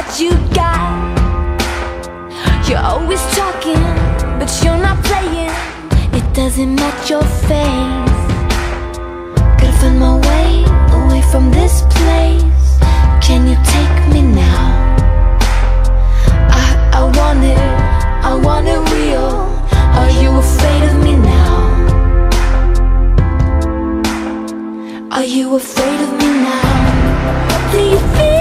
what you got. You're always talking, but you're not playing. It doesn't match your face. Gotta find my way away from this place. Can you take me now? I want it, I want it real. Are you afraid of me now? Are you afraid of me now? Do you feel